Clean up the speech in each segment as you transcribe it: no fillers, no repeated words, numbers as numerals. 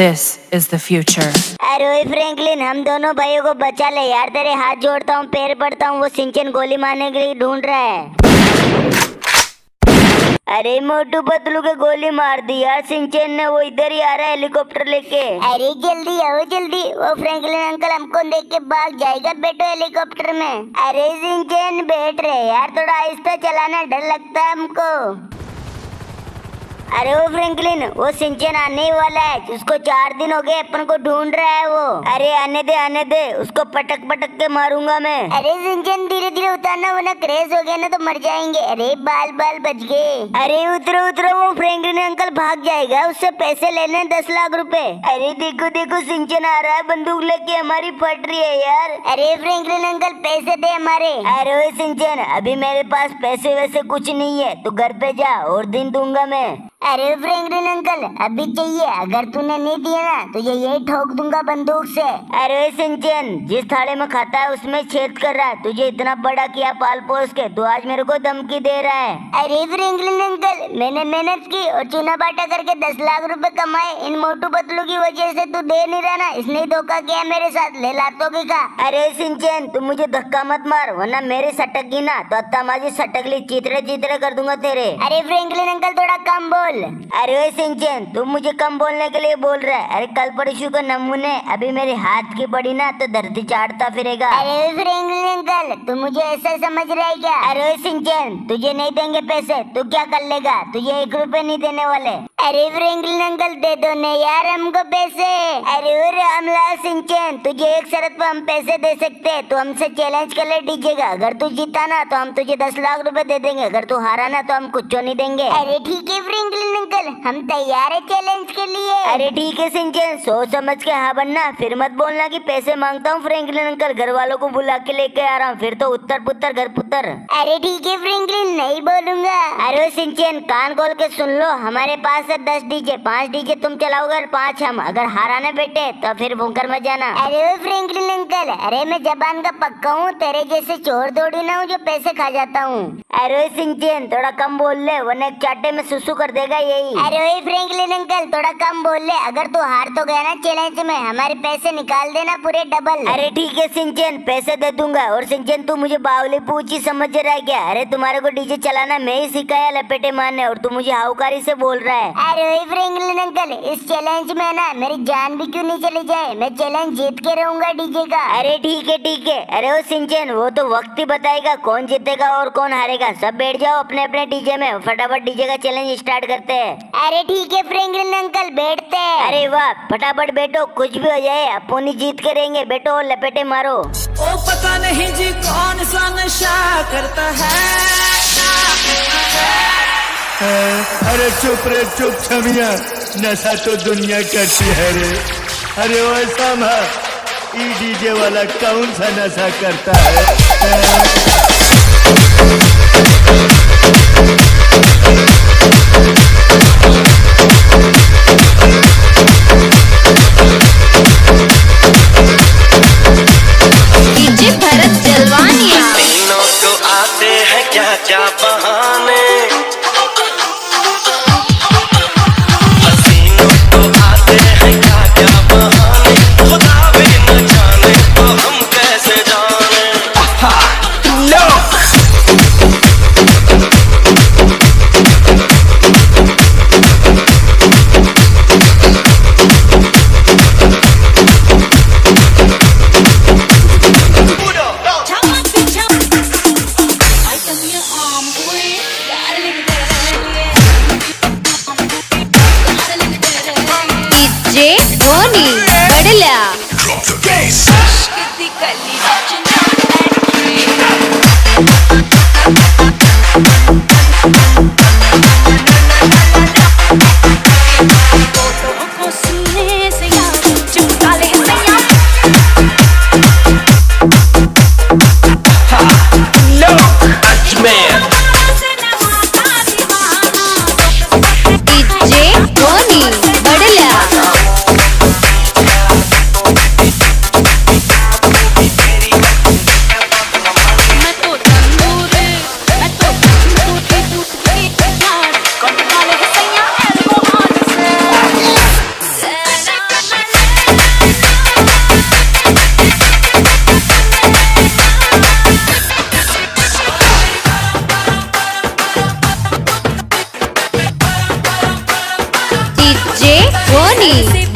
This is the future. अरे ओए Franklin, हम दोनों भाइयों को बचा ले यार। तेरे हाथ जोड़ता हूँ, पैर पड़ता हूँ, वो शिनचैन गोली मारने के लिए ढूंढ रहा है। अरे मोटू पतलू के गोली मार दी यार शिनचैन ने, वो इधर ही आ रहा है हेलीकॉप्टर लेके। अरे जल्दी आओ जल्दी, वो फ्रैंकलिन अंकल हमको देख के भाग जाएगा। बैठो हेलीकॉप्टर में। अरे शिनचैन बैठ रहे यार, थोड़ा आहिस्ता चलाना, डर लगता है हमको। अरे वो फ्रैंकलिन, वो शिनचैन आने वाला है, उसको 4 दिन हो गए अपन को ढूंढ रहा है वो। अरे आने दे उसको, पटक पटक के मारूंगा मैं। अरे शिनचैन धीरे धीरे उतारना, वरना क्रेज हो गया ना तो मर जाएंगे। अरे बाल बाल बच गए। अरे उतरो उतरो, वो फ्रैंकलिन अंकल भाग जाएगा, उससे पैसे लेने 10 लाख रुपए। अरे देखो देखो शिनचैन आ रहा है बंदूक लेके, हमारी फट रही है यार। अरे फ्रैंकलिन अंकल पैसे दे हमारे। अरे वो शिनचैन, अभी मेरे पास पैसे वैसे कुछ नहीं है, तू घर पे जा और दिन दूंगा मैं। अरे फ्रैंकलिन अंकल अभी चाहिए, अगर तूने नहीं दिया ना तुझे यही ठोक दूंगा बंदूक से। अरे शिनचैन, जिस थाड़े में खाता है उसमें छेद कर रहा है, तुझे इतना बड़ा किया पाल पोस के, तू आज मेरे को धमकी दे रहा है। अरे फ्रैंकलिन अंकल, मैंने मेहनत की और चूना बाटा करके 10 लाख रुपए कमाए, इन मोटू पतलू की वजह से तू दे नहीं रहा ना, इसने धोखा किया मेरे साथ, ले लातों की का। अरे शिनचैन, तू मुझे धक्का मत मार, वरना मेरे सटक गई ना तो अत्तामाजी सटकली चितरे चितरे कर दूंगा तेरे। अरे फ्रैंकलिन अंकल थोड़ा कम बोल। अरे शिनचैन, तुम मुझे कम बोलने के लिए बोल रहा है। अरे कल परसों का नमूने, अभी मेरे हाथ की पड़ी ना तो धरती चाटता फिरेगा। अरे फ्रैंकलिन अंकल, तुम मुझे ऐसा समझ रहे है क्या? अरे शिनचैन, तुझे नहीं देंगे पैसे तू क्या कर लेगा, तुझे 1 रुपए नहीं देने वाले। अरे फ्रैंकलिन अंकल दे दो ना यार हमको पैसे। अरे रामलाल शिनचैन, तुझे एक शर्त पर हम पैसे दे सकते है, तू हमसे चैलेंज कर ले दीजिएगा, अगर तू जीता ना तो हम तुझे 10 लाख रुपए दे देंगे, अगर तू हारा ना तो हम कुछ नहीं देंगे। अरे ठीक है फ्रैंकलिन अंकल, हम तैयार है चैलेंज के लिए। अरे ठीक है शिनचैन, सोच समझ के हाँ बनना, फिर मत बोलना कि पैसे मांगता हूँ फ्रैंकलिन अंकल, घर वालों को बुला के लेके आ रहा हूँ, फिर तो उत्तर पुत्तर घर पुत्तर। अरे ठीक है फ्रैंकलिन, नहीं बोलूंगा। अरे शिनचैन, कान खोल के सुन लो, हमारे पास है 10 डीजे, 5 डीजे तुम चलाओगे और 5 हम, अगर हाराने बैठे तो फिर भूकर मत जाना। अरे फ्रैंकलिन अंकल, अरे मैं जबान का पक्का हूँ, तेरे जैसे चोर दौड़ी ना हूँ जो पैसे खा जाता हूँ। अरे शिनचैन, थोड़ा कम बोल ले, वरना एक चाटे में सुसु कर देगा यही। अरे ओए फ्रैंकलिन अंकल, थोड़ा कम बोल ले, अगर तू हार तो गया ना चैलेंज में, हमारे पैसे निकाल देना पूरे डबल। अरे ठीक है शिनचैन, पैसे दे दूंगा। और शिनचैन, तू मुझे बावली पूछी समझ रहा है क्या? अरे तुम्हारे को डीजे चलाना मैं ही सिखाया लपेटे मारने, और तू मुझे हाउकारी से बोल रहा है। अरे ओए फ्रैंकलिन अंकल, इस चैलेंज में ना मेरी जान भी क्यों नहीं चली जाए, मैं चैलेंज जीत के रहूंगा डीजे का। अरे ठीक है ठीक है। अरे ओ शिनचैन, वो तो वक्त ही बताएगा कौन जीतेगा और कौन हारेगा, सब बैठ जाओ अपने अपने डीजे में, फटाफट डीजे का चैलेंज स्टार्ट करते। अरे ठीक है फ्रैंकलिन अंकल, बैठते हैं। अरे वाह, फटाफट बैठो, कुछ भी हो जाए अपुनी जीत करेंगे, बैठो लपेटे मारो। ओ पता नहीं जी कौन सा नशा करता है, अरे चुप रे चुप छमिया, नशा तो दुनिया करती है रे। अरे वो सामा, ई डीजे वाला कौन सा नशा करता है।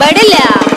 बढ़ला।